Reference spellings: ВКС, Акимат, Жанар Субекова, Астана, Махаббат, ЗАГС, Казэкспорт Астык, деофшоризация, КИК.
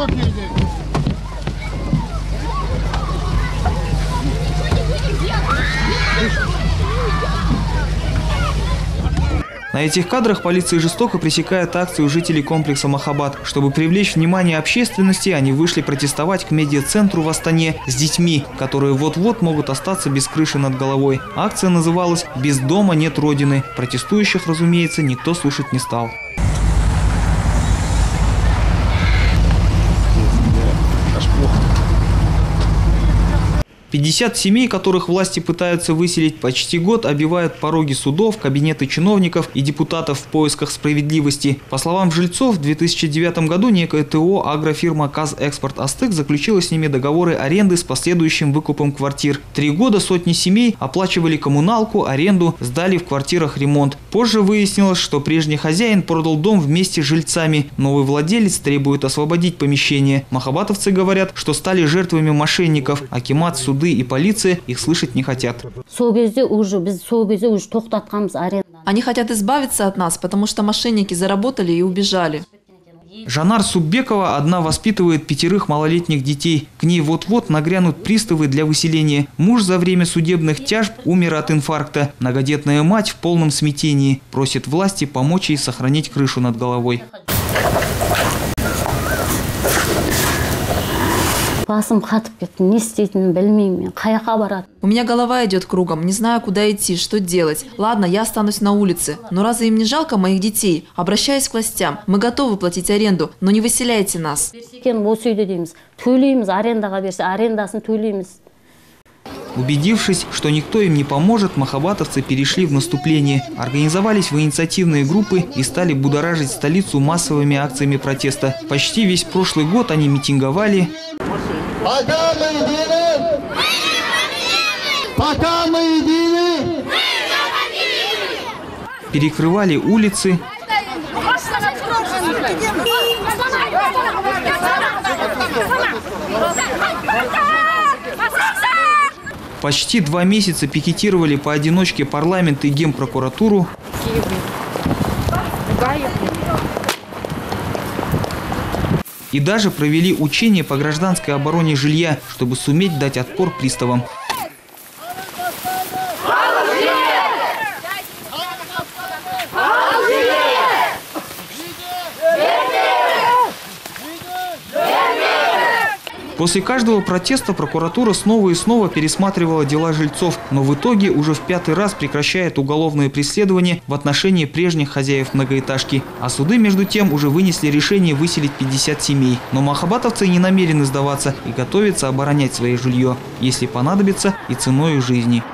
Çok girdi. На этих кадрах полиция жестоко пресекает акцию жителей комплекса «Махаббат». Чтобы привлечь внимание общественности, они вышли протестовать к медиацентру в Астане с детьми, которые вот-вот могут остаться без крыши над головой. Акция называлась «Без дома нет родины». Протестующих, разумеется, никто слушать не стал. Аж плохо. 50 семей, которых власти пытаются выселить почти год, обивают пороги судов, кабинеты чиновников и депутатов в поисках справедливости. По словам жильцов, в 2009 году некая ТО агрофирма «Казэкспорт Астык» заключила с ними договоры аренды с последующим выкупом квартир. 3 года сотни семей оплачивали коммуналку, аренду, сдали в квартирах ремонт. Позже выяснилось, что прежний хозяин продал дом вместе с жильцами. Новый владелец требует освободить помещение. Махаббатовцы говорят, что стали жертвами мошенников. Акимат, суд и полиция их слышать не хотят. Они хотят избавиться от нас, потому что мошенники заработали и убежали. Жанар Субекова одна воспитывает 5 малолетних детей. К ней вот-вот нагрянут приставы для выселения. Муж за время судебных тяжб умер от инфаркта. Многодетная мать в полном смятении. Просит власти помочь ей сохранить крышу над головой. У меня голова идет кругом, не знаю, куда идти, что делать. Ладно, я останусь на улице. Но разве им не жалко моих детей? Обращаюсь к властям. Мы готовы платить аренду, но не выселяйте нас. Убедившись, что никто им не поможет, махаббатовцы перешли в наступление, организовались в инициативные группы и стали будоражить столицу массовыми акциями протеста. Почти весь прошлый год они митинговали. Пока мы едины, перекрывали улицы, почти 2 месяца пикетировали поодиночке парламент и генпрокуратуру. И даже провели учения по гражданской обороне жилья, чтобы суметь дать отпор приставам. После каждого протеста прокуратура снова и снова пересматривала дела жильцов, но в итоге уже в 5-й раз прекращает уголовное преследование в отношении прежних хозяев многоэтажки. А суды, между тем, уже вынесли решение выселить 50 семей. Но махаббатовцы не намерены сдаваться и готовятся оборонять свое жилье, если понадобится, и ценой жизни.